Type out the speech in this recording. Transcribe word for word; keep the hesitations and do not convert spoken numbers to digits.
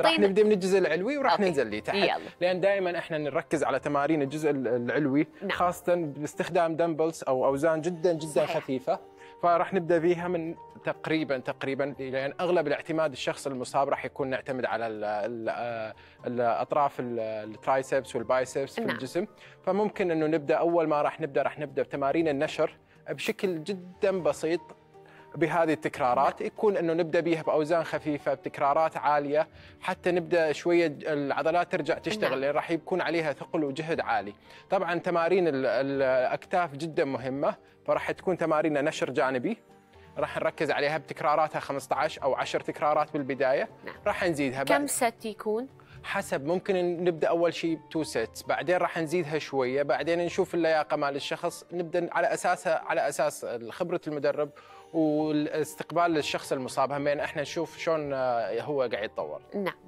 راح نبدا من الجزء العلوي وراح ننزل لي تحت يلا. لان دائما احنا نركز على تمارين الجزء العلوي نعم. خاصه باستخدام دمبلز او اوزان جدا جدا صحيح. خفيفه فراح نبدا فيها من تقريبا تقريبا لان اغلب الاعتماد الشخص المصاب راح يكون نعتمد على ال ال ال الاطراف الترايسبس والبايسبس نعم. في الجسم فممكن انه نبدا اول ما راح نبدا راح نبدا بتمارين النشر بشكل جدا بسيط بهذه التكرارات يكون انه نبدا بيها باوزان خفيفه بتكرارات عاليه حتى نبدا شويه العضلات ترجع تشتغل لان راح يكون عليها ثقل وجهد عالي. طبعا تمارين الاكتاف جدا مهمه فراح تكون تماريننا نشر جانبي راح نركز عليها بتكراراتها خمسة عشر او عشر تكرارات بالبدايه راح نزيدها كم ست يكون؟ حسب ممكن نبدا اول شيء بتو سيتس بعدين راح نزيدها شويه بعدين نشوف اللياقه مال الشخص نبدا على اساسها على اساس خبره المدرب والاستقبال للشخص المصاب همين احنا نشوف شلون هو قاعد يتطور. نعم.